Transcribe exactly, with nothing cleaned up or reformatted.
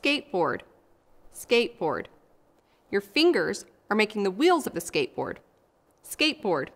skateboard, skateboard. Your fingers are making the wheels of the skateboard, skateboard.